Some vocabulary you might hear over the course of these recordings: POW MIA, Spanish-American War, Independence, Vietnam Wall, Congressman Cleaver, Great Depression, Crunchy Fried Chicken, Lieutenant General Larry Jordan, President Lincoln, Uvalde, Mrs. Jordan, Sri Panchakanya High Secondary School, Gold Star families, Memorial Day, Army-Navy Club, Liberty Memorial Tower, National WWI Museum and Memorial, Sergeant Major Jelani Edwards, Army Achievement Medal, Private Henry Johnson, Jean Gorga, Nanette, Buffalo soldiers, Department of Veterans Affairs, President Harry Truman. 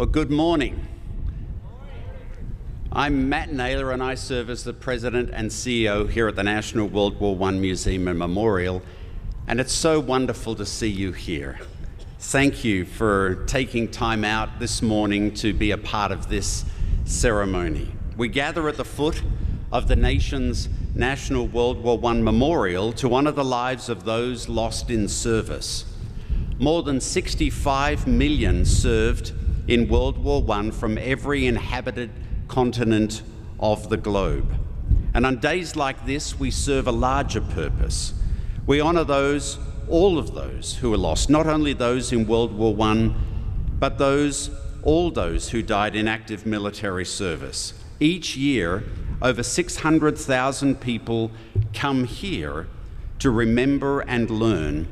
Well, good morning. I'm Matt Naylor and I serve as the President and CEO here at the National World War I Museum and Memorial, and it's so wonderful to see you here. Thank you for taking time out this morning to be a part of this ceremony. We gather at the foot of the nation's National World War I Memorial to honor the lives of those lost in service. More than 65 million served in World War I from every inhabited continent of the globe. And on days like this, we serve a larger purpose. We honor those, all of those who were lost, not only those in World War I, but those, all those who died in active military service. Each year, over 600,000 people come here to remember and learn.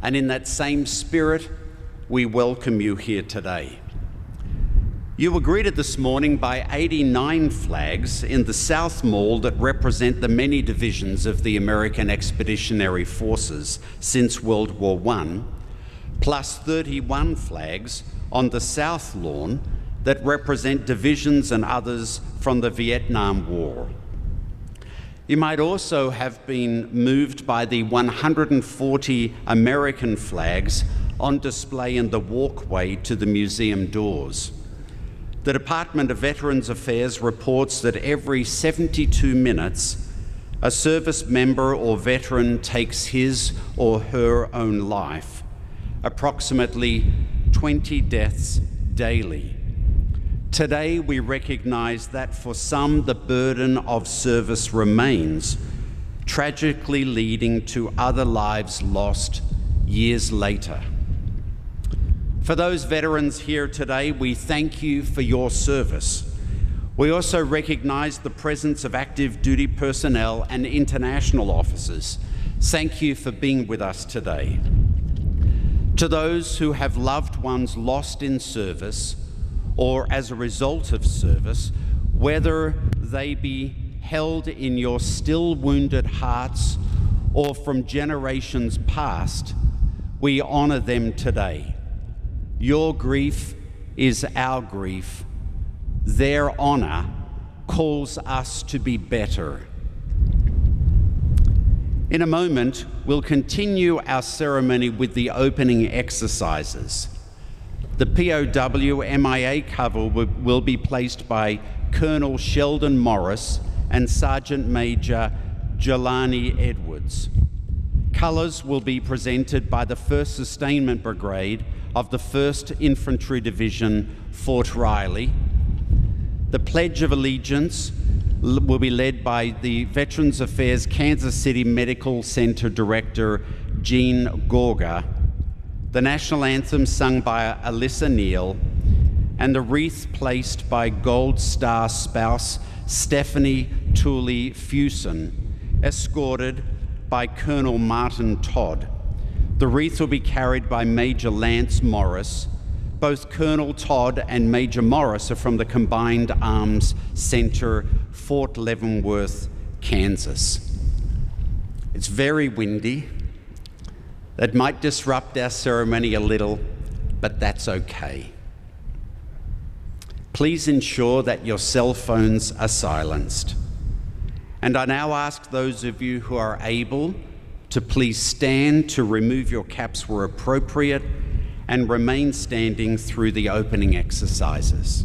And in that same spirit, we welcome you here today. You were greeted this morning by 89 flags in the South Mall that represent the many divisions of the American Expeditionary Forces since World War I, plus 31 flags on the South Lawn that represent divisions and others from the Vietnam War. You might also have been moved by the 140 American flags on display in the walkway to the museum doors. The Department of Veterans Affairs reports that every 72 minutes, a service member or veteran takes his or her own life, approximately 20 deaths daily. Today, we recognize that for some, the burden of service remains, tragically leading to other lives lost years later. For those veterans here today, we thank you for your service. We also recognize the presence of active duty personnel and international officers. Thank you for being with us today. To those who have loved ones lost in service, or as a result of service, whether they be held in your still wounded hearts or from generations past, we honor them today. Your grief is our grief. Their honor calls us to be better. In a moment, we'll continue our ceremony with the opening exercises. The POW MIA cover will be placed by Colonel Sheldon Morris and Sergeant Major Jelani Edwards. Colors will be presented by the 1st Sustainment Brigade of the 1st Infantry Division, Fort Riley. The Pledge of Allegiance will be led by the Veterans Affairs Kansas City Medical Center Director, Jean Gorga. The national anthem sung by Alyssa Neal, and the wreath placed by Gold Star spouse Stephanie Tooley Fuson, escorted by Colonel Martin Todd. The wreath will be carried by Major Lance Morris. Both Colonel Todd and Major Morris are from the Combined Arms Center, Fort Leavenworth, Kansas. It's very windy. That might disrupt our ceremony a little, but that's okay. Please ensure that your cell phones are silenced. And I now ask those of you who are able to please stand to remove your caps where appropriate and remain standing through the opening exercises.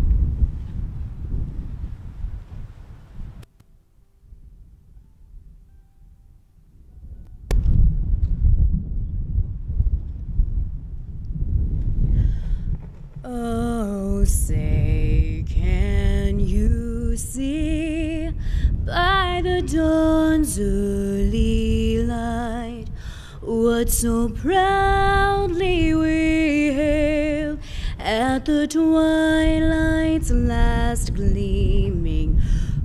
Oh, say, can you see by the dawn's early light what so proudly we hailed at the twilight's last gleaming,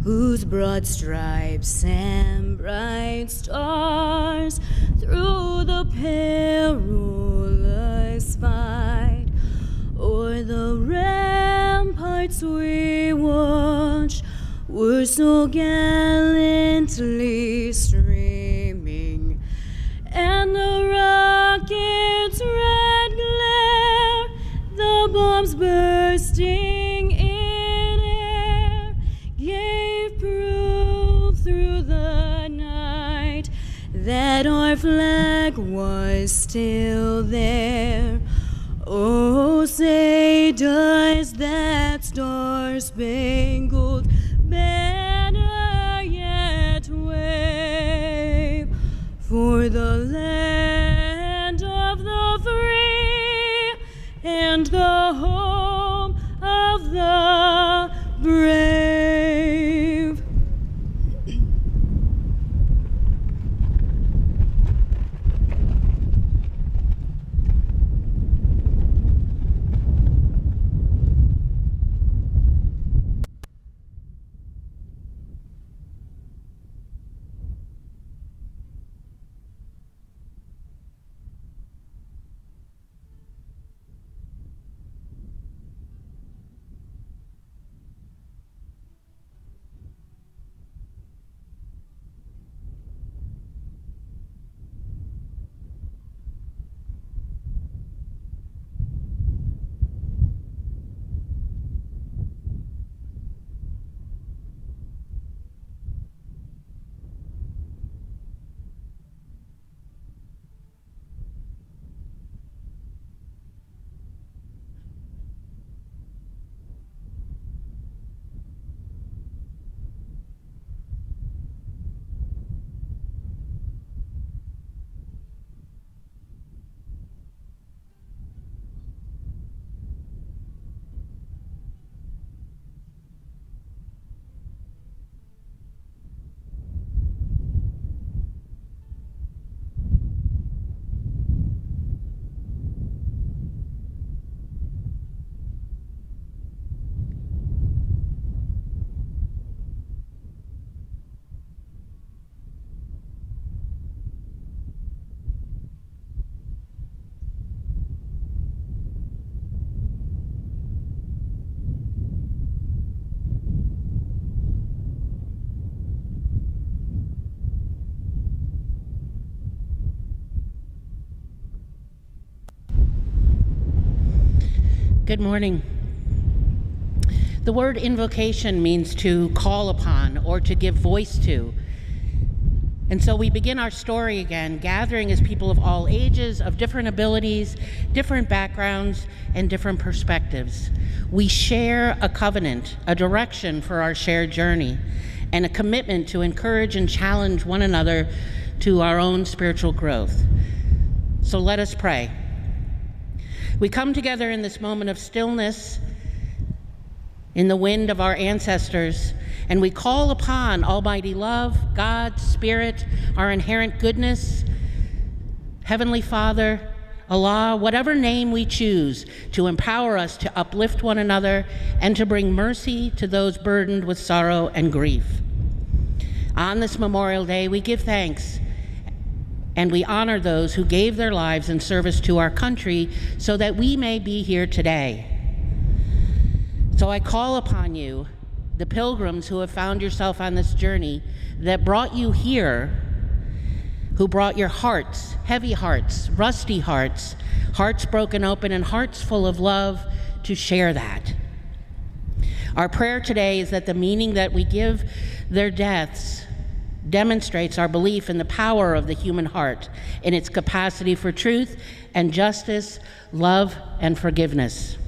whose broad stripes and bright stars through the perilous fight o'er the ramparts we watched were so gallantly streaming, and the rocket's red glare, the bombs bursting in air, gave proof through the night that our flag was still there. Oh, say, does that star-spangled banner yet wave for the land of the free and the home of the brave? Good morning. The word invocation means to call upon or to give voice to. And so we begin our story again, gathering as people of all ages, of different abilities, different backgrounds, and different perspectives. We share a covenant, a direction for our shared journey, and a commitment to encourage and challenge one another to our own spiritual growth. So let us pray. We come together in this moment of stillness, in the wind of our ancestors, and we call upon Almighty Love, God, Spirit, our inherent goodness, Heavenly Father, Allah, whatever name we choose, to empower us to uplift one another and to bring mercy to those burdened with sorrow and grief. On this Memorial Day, we give thanks and we honor those who gave their lives in service to our country so that we may be here today. So I call upon you, the pilgrims who have found yourself on this journey that brought you here, who brought your hearts, heavy hearts, rusty hearts, hearts broken open and hearts full of love, to share that. Our prayer today is that the meaning that we give their deaths demonstrates our belief in the power of the human heart, in its capacity for truth and justice, love and forgiveness.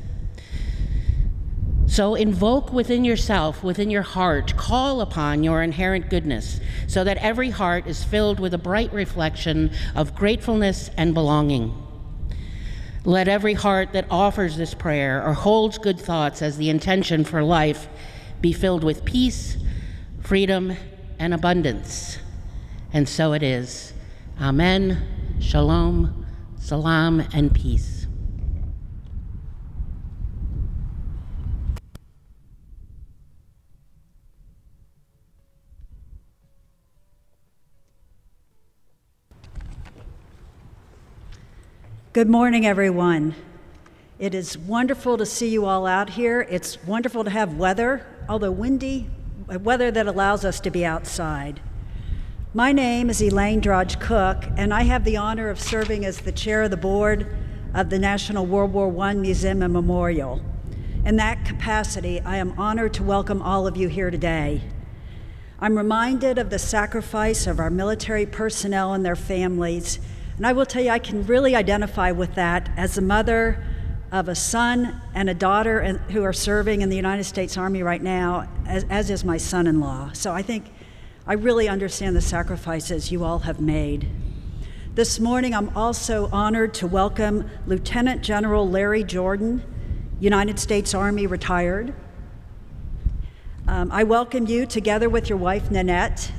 So invoke within yourself, within your heart, call upon your inherent goodness, so that every heart is filled with a bright reflection of gratefulness and belonging. Let every heart that offers this prayer or holds good thoughts as the intention for life be filled with peace, freedom, and abundance. And so it is. Amen, shalom, salam, and peace. Good morning, everyone. It is wonderful to see you all out here. It's wonderful to have weather, although windy, weather that allows us to be outside. My name is Elaine Drodge Cook, and I have the honor of serving as the chair of the board of the National World War I Museum and Memorial. In that capacity, I am honored to welcome all of you here today. I'm reminded of the sacrifice of our military personnel and their families. And I will tell you, I can really identify with that as the mother of a son and a daughter who are serving in the United States Army right now, as is my son-in-law. So I think I really understand the sacrifices you all have made. This morning, I'm also honored to welcome Lieutenant General Larry Jordan, United States Army retired. I welcome you together with your wife, Nanette.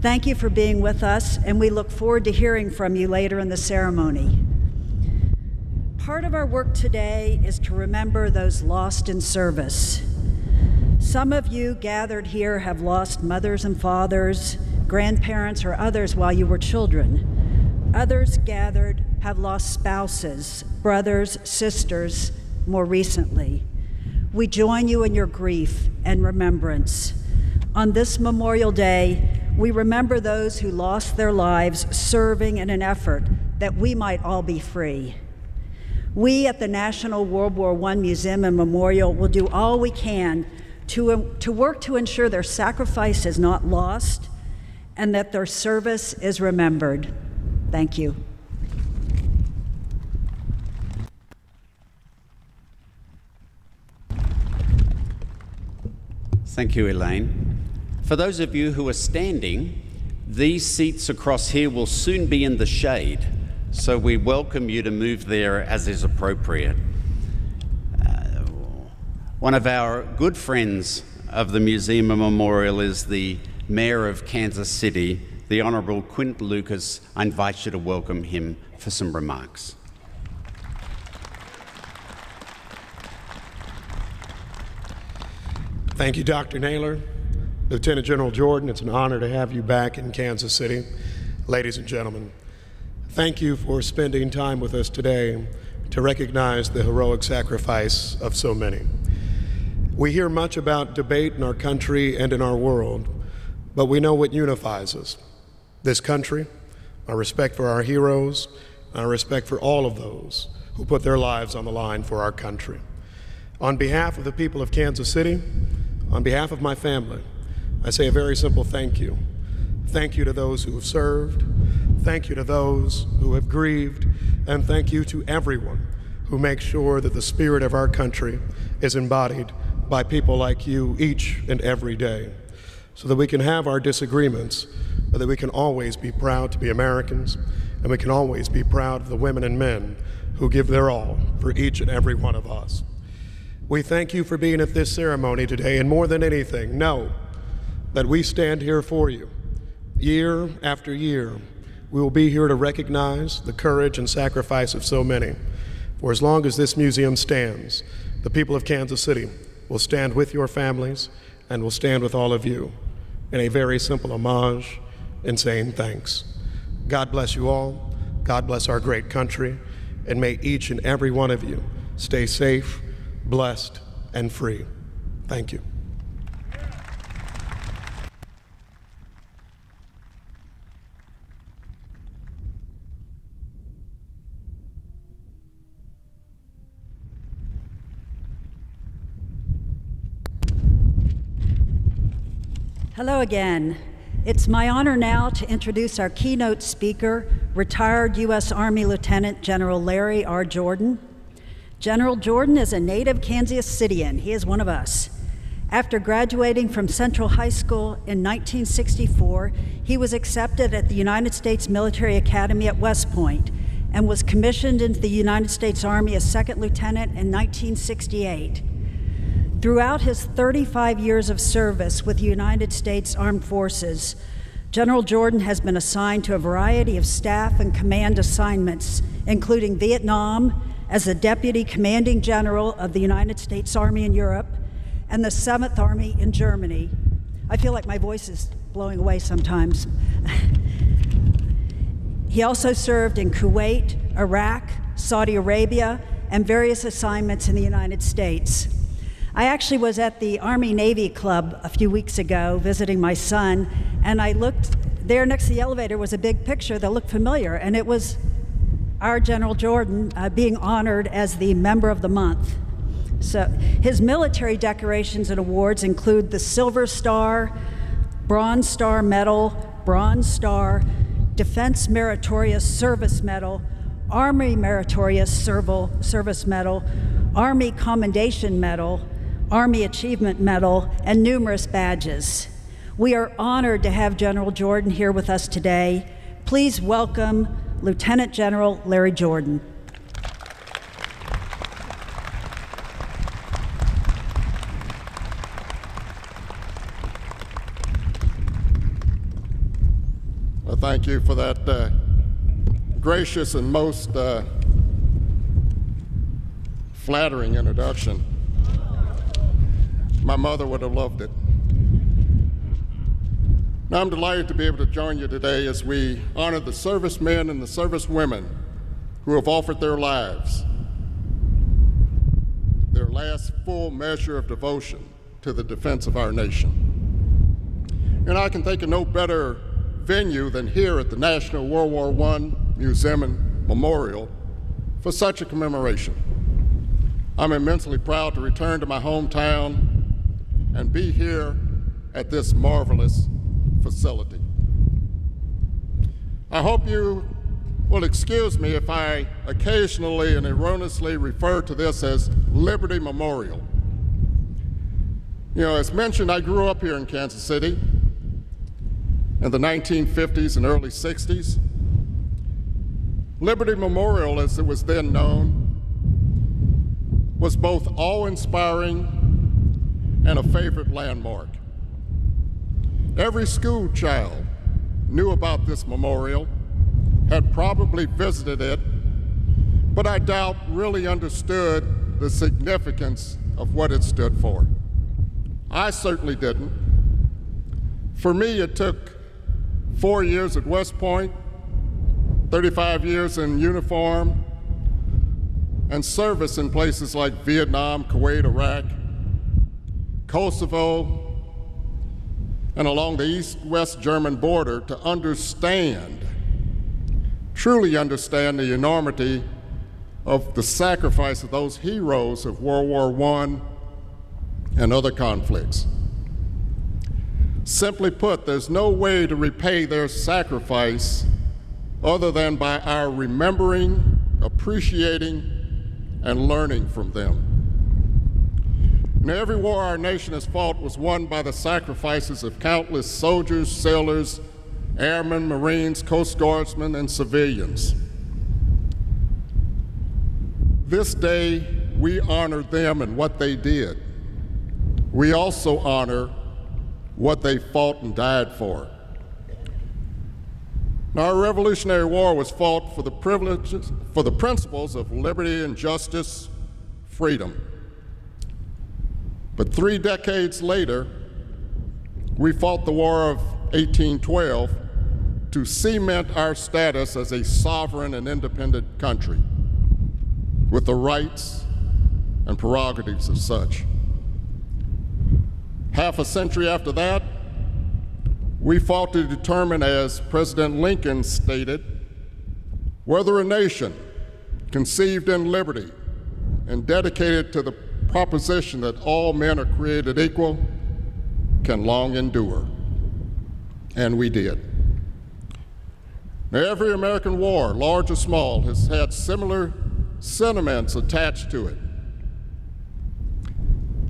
Thank you for being with us, and we look forward to hearing from you later in the ceremony. Part of our work today is to remember those lost in service. Some of you gathered here have lost mothers and fathers, grandparents, or others while you were children. Others gathered have lost spouses, brothers, sisters more recently. We join you in your grief and remembrance. On this Memorial Day, we remember those who lost their lives serving in an effort that we might all be free. We at the National World War I Museum and Memorial will do all we can to work to ensure their sacrifice is not lost and that their service is remembered. Thank you. Thank you, Elaine. For those of you who are standing, these seats across here will soon be in the shade, so we welcome you to move there as is appropriate. One of our good friends of the Museum and Memorial is the Mayor of Kansas City, the Honorable Quint Lucas. I invite you to welcome him for some remarks. Thank you, Dr. Naylor. Lieutenant General Jordan, it's an honor to have you back in Kansas City. Ladies and gentlemen, thank you for spending time with us today to recognize the heroic sacrifice of so many. We hear much about debate in our country and in our world, but we know what unifies us. This country, our respect for our heroes, our respect for all of those who put their lives on the line for our country. On behalf of the people of Kansas City, on behalf of my family, I say a very simple thank you. Thank you to those who have served, thank you to those who have grieved, and thank you to everyone who makes sure that the spirit of our country is embodied by people like you each and every day, so that we can have our disagreements, but that we can always be proud to be Americans, and we can always be proud of the women and men who give their all for each and every one of us. We thank you for being at this ceremony today, and more than anything, know that we stand here for you. Year after year, we will be here to recognize the courage and sacrifice of so many. For as long as this museum stands, the people of Kansas City will stand with your families and will stand with all of you in a very simple homage in saying thanks. God bless you all. God bless our great country. And may each and every one of you stay safe, blessed, and free. Thank you. Hello again. It's my honor now to introduce our keynote speaker, retired U.S. Army Lieutenant General Larry R. Jordan. General Jordan is a native Kansas Cityan. He is one of us. After graduating from Central High School in 1964, he was accepted at the United States Military Academy at West Point and was commissioned into the United States Army as second lieutenant in 1968. Throughout his 35 years of service with the United States Armed Forces, General Jordan has been assigned to a variety of staff and command assignments, including Vietnam as the Deputy Commanding General of the United States Army in Europe, and the 7th Army in Germany. I feel like my voice is blowing away sometimes. He also served in Kuwait, Iraq, Saudi Arabia, and various assignments in the United States. I actually was at the Army-Navy Club a few weeks ago visiting my son, and I looked, there next to the elevator was a big picture that looked familiar, and it was our General Jordan being honored as the Member of the Month. So his military decorations and awards include the Silver Star, Bronze Star Medal, Bronze Star, Defense Meritorious Service Medal, Army Meritorious Service Medal, Army Commendation Medal, Army Achievement Medal, and numerous badges. We are honored to have General Jordan here with us today. Please welcome Lieutenant General Larry Jordan. Thank you for that gracious and most flattering introduction. My mother would have loved it. Now I'm delighted to be able to join you today as we honor the servicemen and the servicewomen who have offered their lives, their last full measure of devotion to the defense of our nation. And I can think of no better venue than here at the National World War I Museum and Memorial for such a commemoration. I'm immensely proud to return to my hometown and be here at this marvelous facility. I hope you will excuse me if I occasionally and erroneously refer to this as Liberty Memorial. You know, as mentioned, I grew up here in Kansas City in the 1950s and early 60s. Liberty Memorial, as it was then known, was both awe-inspiring and a favorite landmark. Every school child knew about this memorial, had probably visited it, but I doubt really understood the significance of what it stood for. I certainly didn't. For me, it took 4 years at West Point, 35 years in uniform, and service in places like Vietnam, Kuwait, Iraq, Kosovo, and along the east-west German border to understand, truly understand the enormity of the sacrifice of those heroes of World War I and other conflicts. Simply put, there's no way to repay their sacrifice other than by our remembering, appreciating, and learning from them. Now, every war our nation has fought was won by the sacrifices of countless soldiers, sailors, airmen, Marines, Coast Guardsmen, and civilians. This day, we honor them and what they did. We also honor what they fought and died for. Now, our Revolutionary War was fought for the privileges, for the principles of liberty and justice, freedom. But 3 decades later, we fought the War of 1812 to cement our status as a sovereign and independent country with the rights and prerogatives of such. Half a century after that, we fought to determine, as President Lincoln stated, whether a nation conceived in liberty and dedicated to the proposition that all men are created equal can long endure. and we did. Now, every American war, large or small, has had similar sentiments attached to it.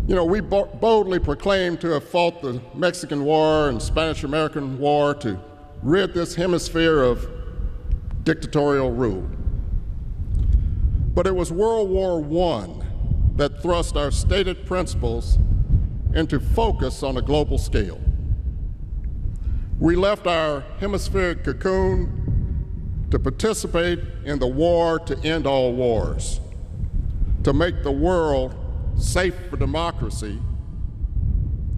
You know, we boldly proclaimed to have fought the Mexican War and Spanish-American War to rid this hemisphere of dictatorial rule. But it was World War I that thrust our stated principles into focus on a global scale. We left our hemispheric cocoon to participate in the war to end all wars, to make the world safe for democracy,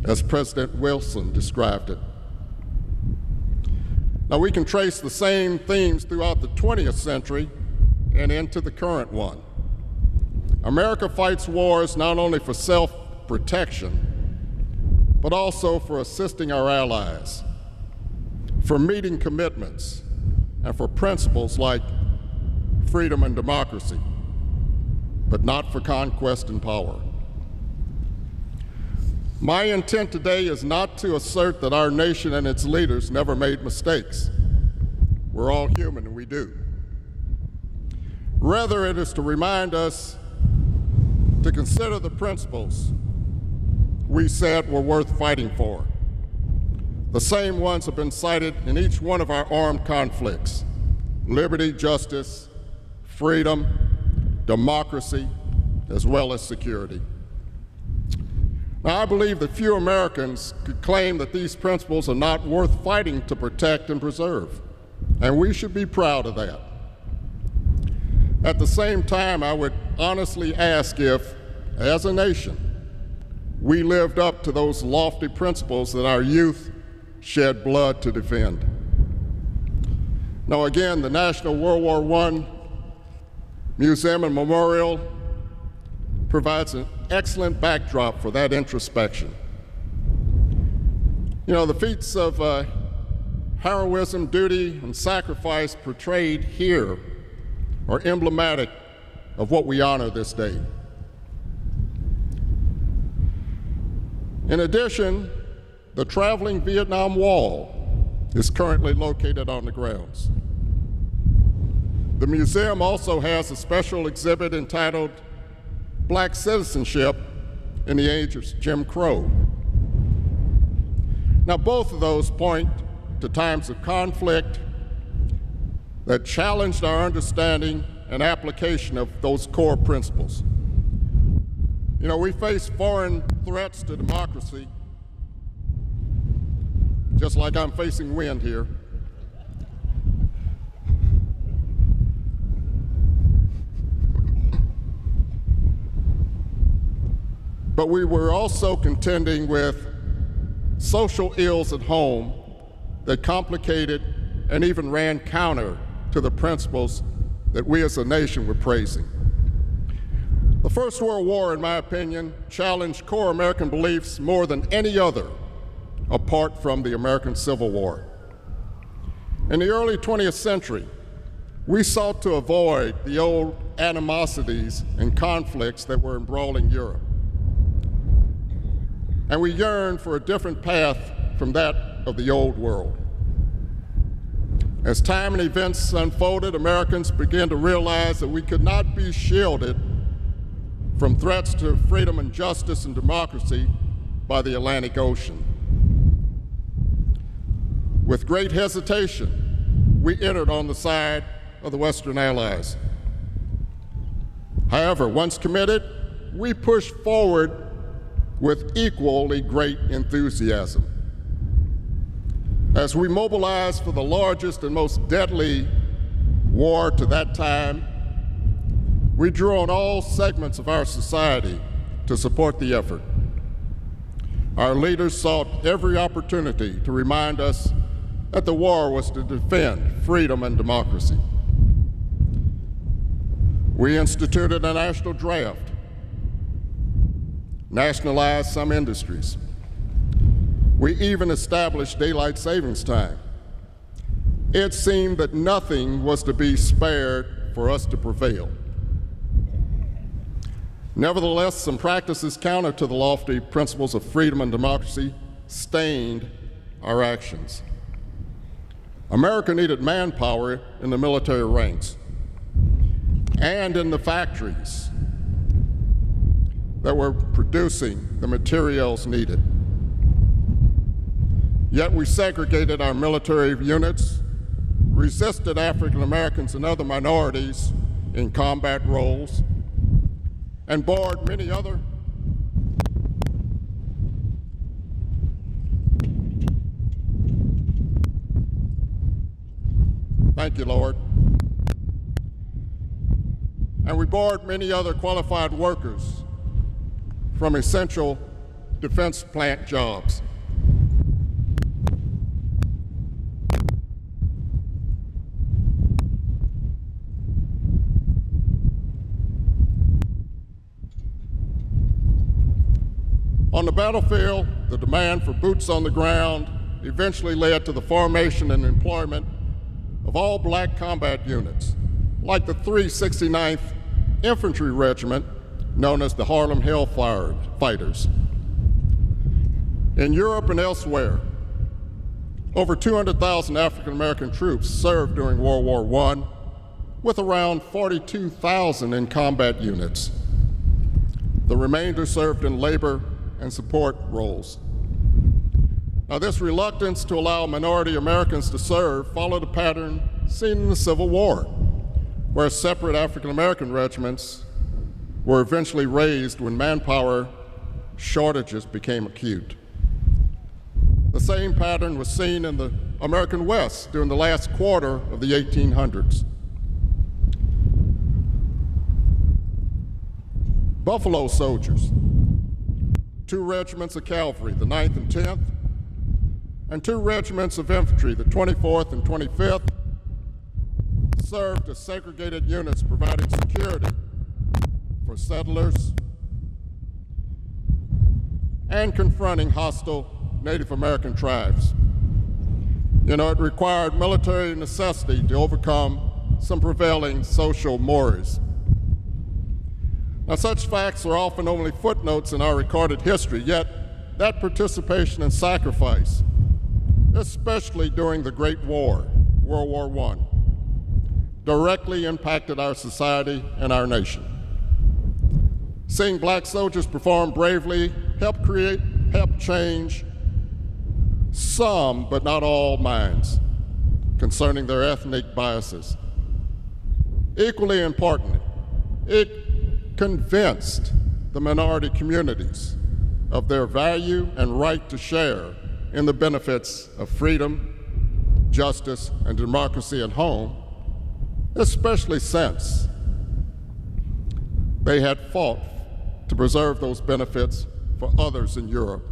as President Wilson described it. Now, we can trace the same themes throughout the 20th century and into the current one. America fights wars not only for self-protection, but also for assisting our allies, for meeting commitments, and for principles like freedom and democracy, but not for conquest and power. My intent today is not to assert that our nation and its leaders never made mistakes. We're all human and we do. Rather, it is to remind us to consider the principles we said were worth fighting for. The same ones have been cited in each one of our armed conflicts: liberty, justice, freedom, democracy, as well as security. Now, I believe that few Americans could claim that these principles are not worth fighting to protect and preserve, and we should be proud of that. At the same time, I would honestly ask if, as a nation, we lived up to those lofty principles that our youth shed blood to defend. Now, again, the National World War I Museum and Memorial provides an excellent backdrop for that introspection. You know, the feats of heroism, duty, and sacrifice portrayed here are emblematic of what we honor this day. In addition, the traveling Vietnam Wall is currently located on the grounds. The museum also has a special exhibit entitled Black Citizenship in the Age of Jim Crow. Now, both of those point to times of conflict that challenged our understanding and application of those core principles. You know, we face foreign threats to democracy, just like I'm facing wind here. But we were also contending with social ills at home that complicated and even ran counter to the principles that we as a nation were praising. The First World War, in my opinion, challenged core American beliefs more than any other, apart from the American Civil War. In the early 20th century, we sought to avoid the old animosities and conflicts that were embroiling Europe. And we yearned for a different path from that of the old world. As time and events unfolded, Americans began to realize that we could not be shielded from threats to freedom and justice and democracy by the Atlantic Ocean. With great hesitation, we entered on the side of the Western Allies. However, once committed, we pushed forward with equally great enthusiasm. As we mobilized for the largest and most deadly war to that time, we drew on all segments of our society to support the effort. Our leaders sought every opportunity to remind us that the war was to defend freedom and democracy. We instituted a national draft, nationalized some industries. We even established daylight savings time. It seemed that nothing was to be spared for us to prevail. Nevertheless, some practices counter to the lofty principles of freedom and democracy stained our actions. America needed manpower in the military ranks and in the factories that were producing the materials needed. Yet we segregated our military units, resisted African Americans and other minorities in combat roles, and barred many other And we barred many other qualified workers from essential defense plant jobs. On the battlefield, the demand for boots on the ground eventually led to the formation and employment of all black combat units, like the 369th Infantry Regiment, known as the Harlem Hellfighters. In Europe and elsewhere, over 200,000 African American troops served during World War I, with around 42,000 in combat units. The remainder served in labor and support roles. Now, this reluctance to allow minority Americans to serve followed a pattern seen in the Civil War, where separate African American regiments were eventually raised when manpower shortages became acute. The same pattern was seen in the American West during the last quarter of the 1800s. Buffalo soldiers, two regiments of cavalry, the 9th and 10th, and two regiments of infantry, the 24th and 25th, served as segregated units providing security for settlers and confronting hostile Native American tribes. You know, it required military necessity to overcome some prevailing social mores. Now, such facts are often only footnotes in our recorded history, yet that participation and sacrifice, especially during the Great War, World War I, directly impacted our society and our nation. Seeing black soldiers perform bravely helped change some, but not all, minds concerning their ethnic biases. Equally important, it convinced the minority communities of their value and right to share in the benefits of freedom, justice, and democracy at home, especially since they had fought to preserve those benefits for others in Europe.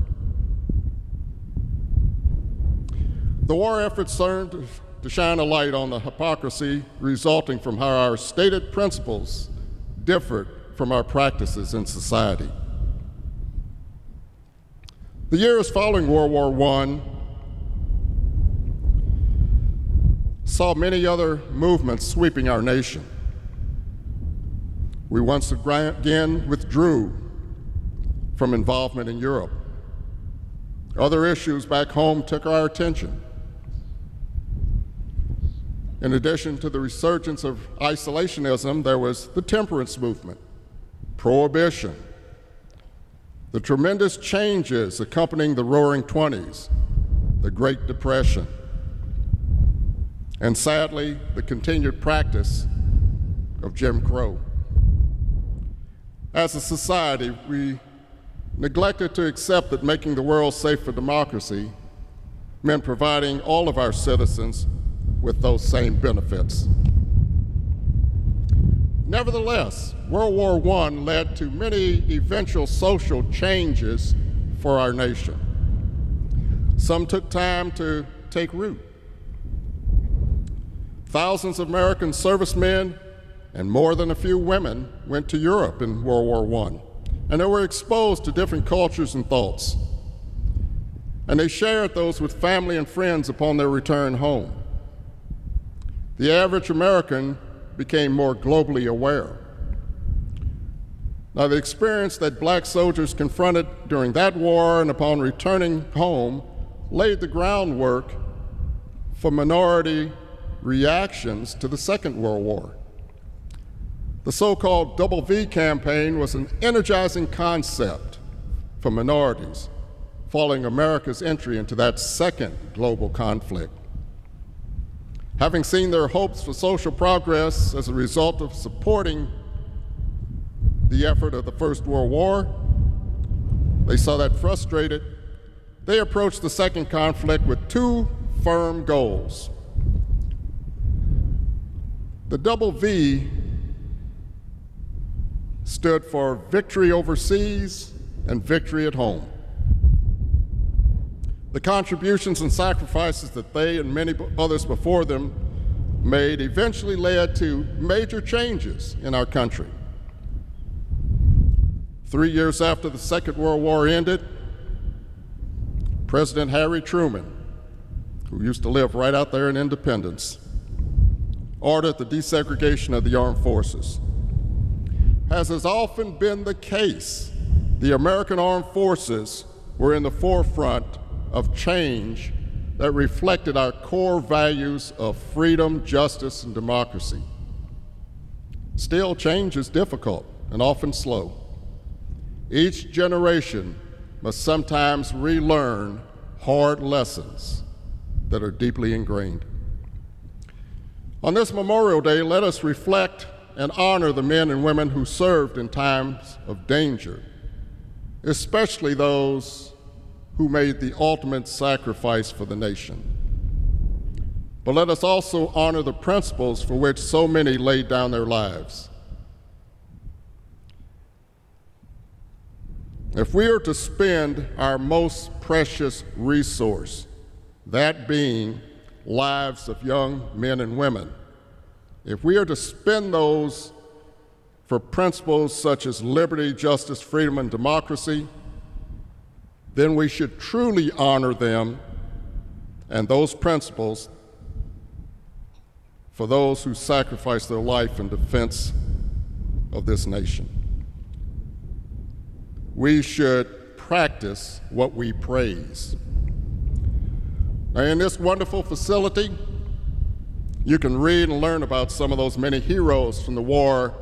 The war effort served to shine a light on the hypocrisy resulting from how our stated principles differed from our practices in society. The years following World War I saw many other movements sweeping our nation. We once again withdrew from involvement in Europe. Other issues back home took our attention. In addition to the resurgence of isolationism, there was the temperance movement, prohibition, the tremendous changes accompanying the Roaring '20s, the Great Depression, and sadly, the continued practice of Jim Crow. As a society, we neglected to accept that making the world safe for democracy meant providing all of our citizens with those same benefits. Nevertheless, World War I led to many eventual social changes for our nation. Some took time to take root. Thousands of American servicemen and more than a few women went to Europe in World War I, and they were exposed to different cultures and thoughts. And they shared those with family and friends upon their return home. The average American became more globally aware. Now, the experience that black soldiers confronted during that war and upon returning home laid the groundwork for minority reactions to the Second World War. The so-called Double V campaign was an energizing concept for minorities following America's entry into that second global conflict. Having seen their hopes for social progress as a result of supporting the effort of the First World War, they saw that frustrated. They approached the second conflict with two firm goals. The Double V stood for victory overseas and victory at home. The contributions and sacrifices that they and many others before them made eventually led to major changes in our country. 3 years after the Second World War ended, President Harry Truman, who used to live right out there in Independence, ordered the desegregation of the armed forces. As has often been the case, the American armed forces were in the forefront of change that reflected our core values of freedom, justice, and democracy. Still, change is difficult and often slow. Each generation must sometimes relearn hard lessons that are deeply ingrained. On this Memorial Day, let us reflect and honor the men and women who served in times of danger, especially those who made the ultimate sacrifice for the nation. But let us also honor the principles for which so many laid down their lives. If we are to spend our most precious resource, that being lives of young men and women, if we are to spend those for principles such as liberty, justice, freedom, and democracy, then we should truly honor them and those principles for those who sacrificed their life in defense of this nation. We should practice what we praise. Now, in this wonderful facility, you can read and learn about some of those many heroes from the war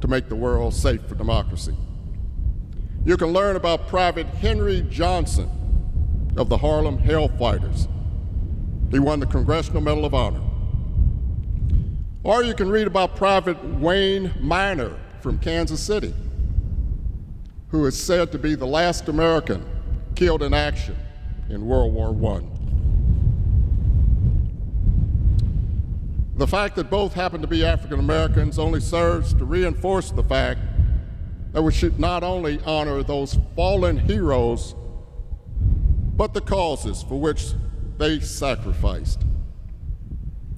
to make the world safe for democracy. You can learn about Private Henry Johnson of the Harlem Hellfighters. He won the Congressional Medal of Honor. Or you can read about Private Wayne Miner from Kansas City, who is said to be the last American killed in action in World War I. The fact that both happen to be African Americans only serves to reinforce the fact that we should not only honor those fallen heroes, but the causes for which they sacrificed.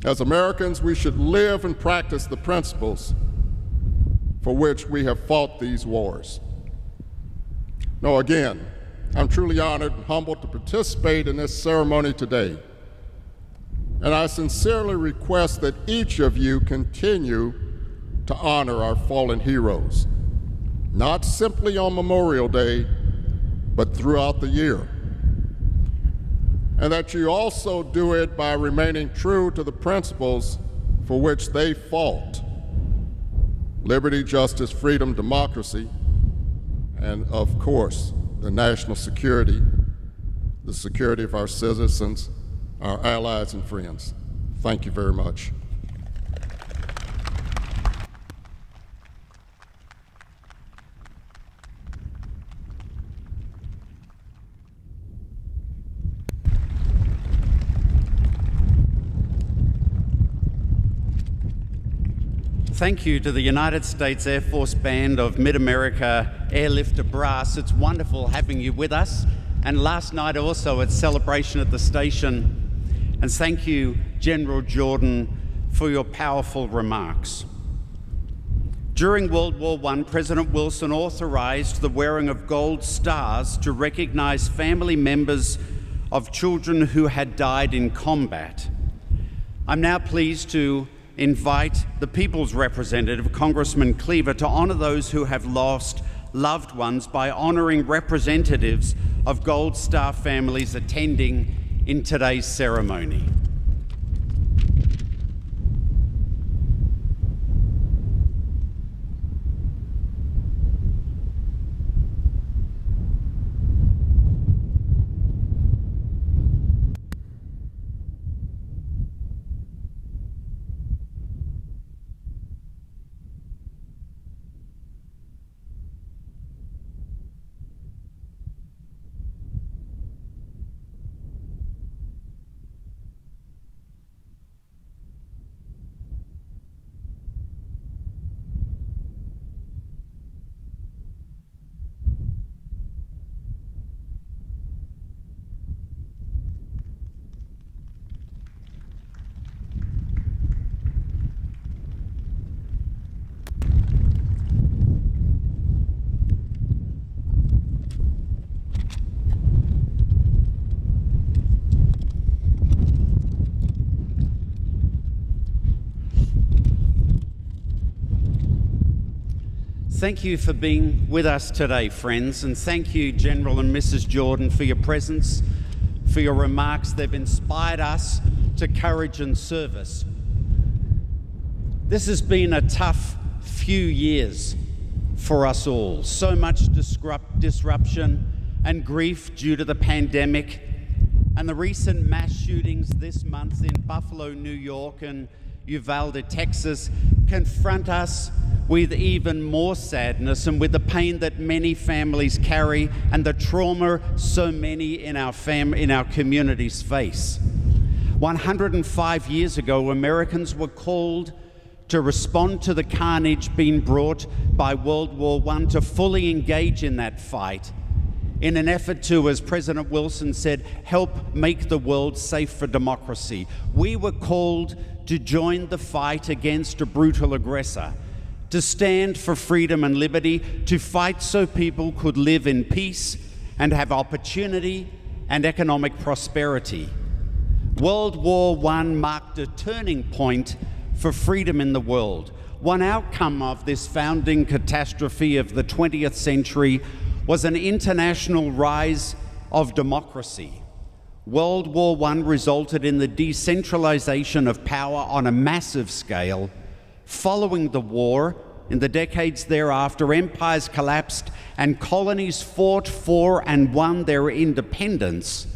As Americans, we should live and practice the principles for which we have fought these wars. Now, again, I'm truly honored and humbled to participate in this ceremony today, and I sincerely request that each of you continue to honor our fallen heroes, not simply on Memorial Day, but throughout the year. And that you also do it by remaining true to the principles for which they fought: liberty, justice, freedom, democracy, and of course, the national security, the security of our citizens, our allies and friends. Thank you very much. Thank you to the United States Air Force Band of Mid-America Airlifter Brass. It's wonderful having you with us. And last night also at Celebration at the Station. And thank you, General Jordan, for your powerful remarks. During World War I, President Wilson authorized the wearing of gold stars to recognize family members of children who had died in combat. I'm now pleased to invite the People's Representative, Congressman Cleaver, to honor those who have lost loved ones by honoring representatives of Gold Star families attending in today's ceremony. Thank you for being with us today, friends, and thank you, General and Mrs. Jordan, for your presence, for your remarks. They've inspired us to courage and service. This has been a tough few years for us all. So much disruption and grief due to the pandemic and the recent mass shootings this month in Buffalo, New York, and Uvalde, Texas, confront us with even more sadness and with the pain that many families carry and the trauma so many in our communities face. 105 years ago, Americans were called to respond to the carnage being brought by World War I, to fully engage in that fight in an effort to, as President Wilson said, help make the world safe for democracy. We were called to join the fight against a brutal aggressor, to stand for freedom and liberty, to fight so people could live in peace and have opportunity and economic prosperity. World War I marked a turning point for freedom in the world. One outcome of this founding catastrophe of the 20th century was an international rise of democracy. World War I resulted in the decentralization of power on a massive scale. Following the war, in the decades thereafter, empires collapsed and colonies fought for and won their independence.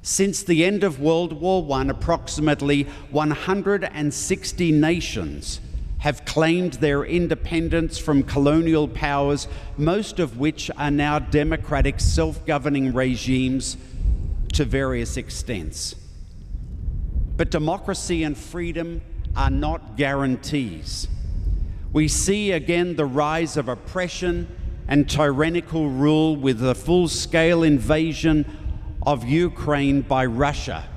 Since the end of World War I, approximately 160 nations have claimed their independence from colonial powers, most of which are now democratic, self-governing regimes to various extents. But democracy and freedom are not guarantees. We see again the rise of oppression and tyrannical rule with the full-scale invasion of Ukraine by Russia.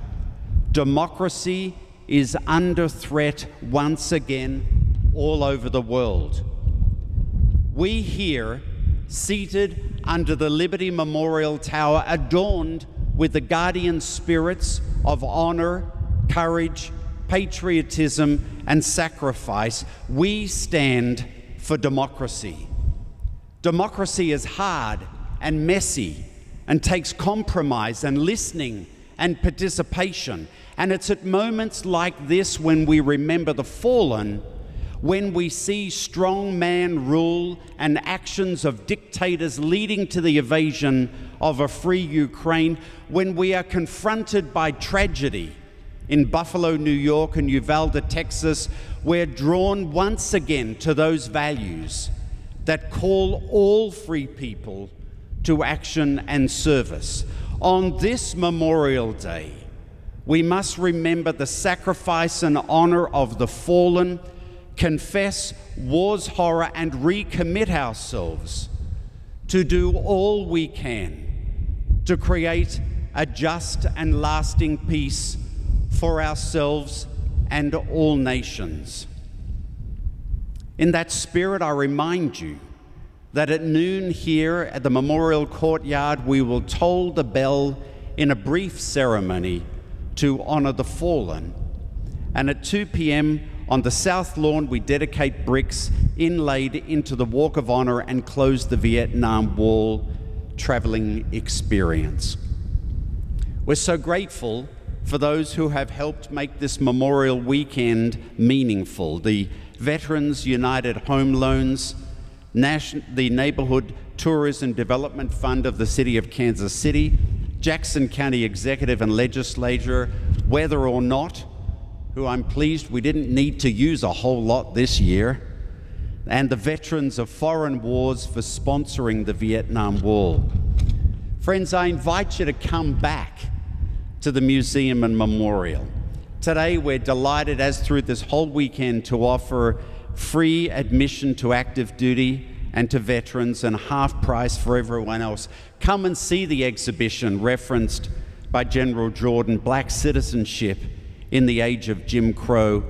Democracy is under threat once again all over the world. We here, seated under the Liberty Memorial Tower, adorned with the guardian spirits of honor, courage, patriotism, and sacrifice, we stand for democracy. Democracy is hard and messy and takes compromise and listening and participation. And it's at moments like this, when we remember the fallen, when we see strongman rule and actions of dictators leading to the invasion of a free Ukraine, when we are confronted by tragedy in Buffalo, New York, and Uvalde, Texas, we're drawn once again to those values that call all free people to action and service. On this Memorial Day, we must remember the sacrifice and honor of the fallen, confess war's horror, and recommit ourselves to do all we can to create a just and lasting peace for ourselves and all nations. In that spirit, I remind you that at noon here at the Memorial Courtyard, we will toll the bell in a brief ceremony to honor the fallen. And at 2 p.m. on the South Lawn, we dedicate bricks inlaid into the Walk of Honor and close the Vietnam Wall traveling experience. We're so grateful for those who have helped make this Memorial Weekend meaningful: the Veterans United Home Loans, the Neighborhood Tourism Development Fund of the City of Kansas City, Jackson County Executive and Legislature, Whether or Not, who I'm pleased we didn't need to use a whole lot this year, and the Veterans of Foreign Wars for sponsoring the Vietnam Wall. Friends, I invite you to come back to the Museum and Memorial. Today, we're delighted, as through this whole weekend, to offer free admission to active duty and to veterans and half price for everyone else. Come and see the exhibition referenced by General Jordan, Black Citizenship in the Age of Jim Crow,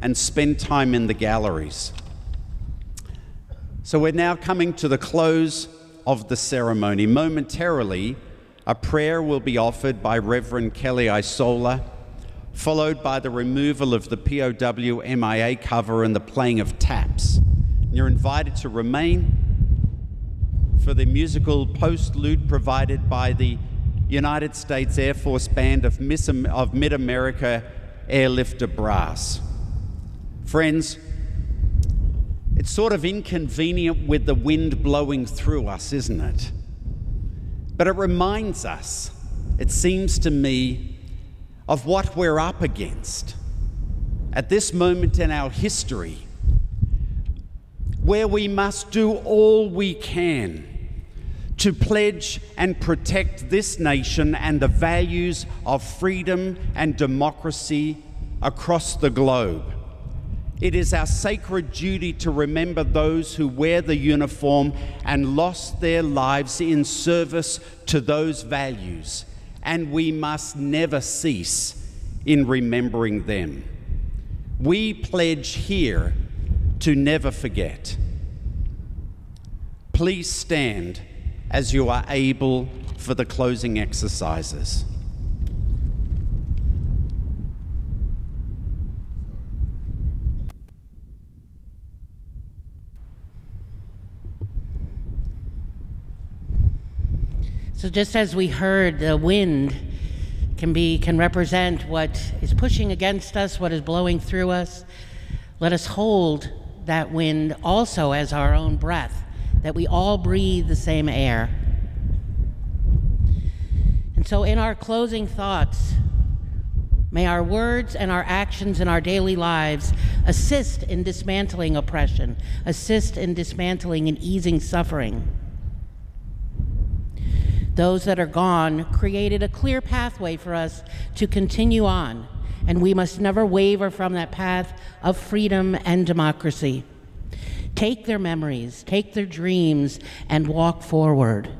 and spend time in the galleries. So we're now coming to the close of the ceremony. Momentarily, a prayer will be offered by Reverend Kelly Isola, followed by the removal of the POW MIA cover and the playing of taps. You're invited to remain for the musical postlude provided by the United States Air Force Band of Mid-America Airlifter Brass. Friends, it's sort of inconvenient with the wind blowing through us, isn't it? But it reminds us, it seems to me, of what we're up against at this moment in our history, where we must do all we can to pledge and protect this nation and the values of freedom and democracy across the globe. It is our sacred duty to remember those who wear the uniform and lost their lives in service to those values, and we must never cease in remembering them. We pledge here to never forget. Please stand as you are able for the closing exercises. So just as we heard, the wind can represent what is pushing against us, what is blowing through us. Let us hold that wind also as our own breath, that we all breathe the same air. And so in our closing thoughts, may our words and our actions in our daily lives assist in dismantling oppression, assist in dismantling and easing suffering. Those that are gone created a clear pathway for us to continue on, and we must never waver from that path of freedom and democracy. Take their memories, take their dreams, and walk forward.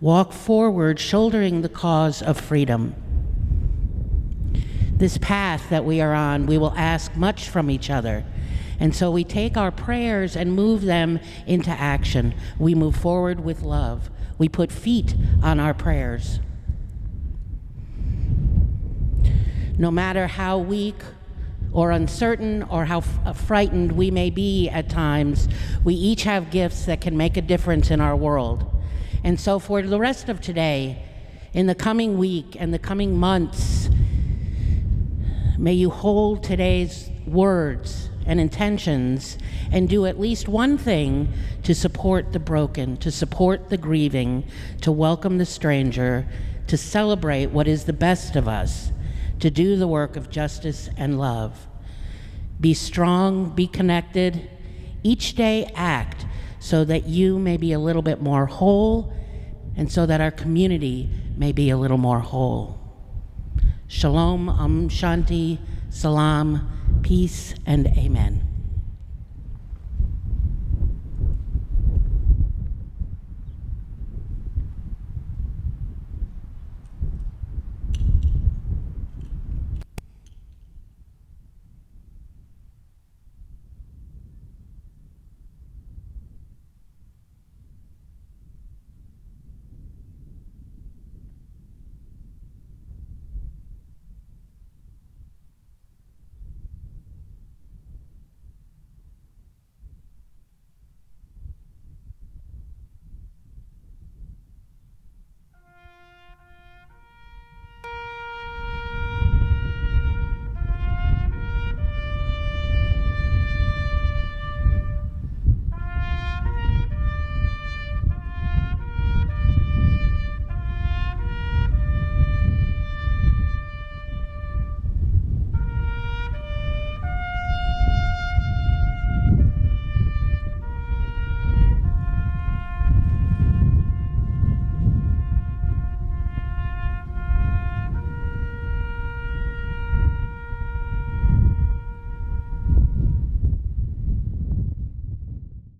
Walk forward, shouldering the cause of freedom. This path that we are on, we will ask much from each other. And so we take our prayers and move them into action. We move forward with love. We put feet on our prayers. No matter how weak or uncertain or how frightened we may be at times, we each have gifts that can make a difference in our world. And so for the rest of today, in the coming week and the coming months, may you hold today's words and intentions and do at least one thing to support the broken, to support the grieving, to welcome the stranger, to celebrate what is the best of us, to do the work of justice and love. Be strong, be connected. Each day act so that you may be a little bit more whole and so that our community may be a little more whole. Shalom, Shanti, Salam, peace, and amen.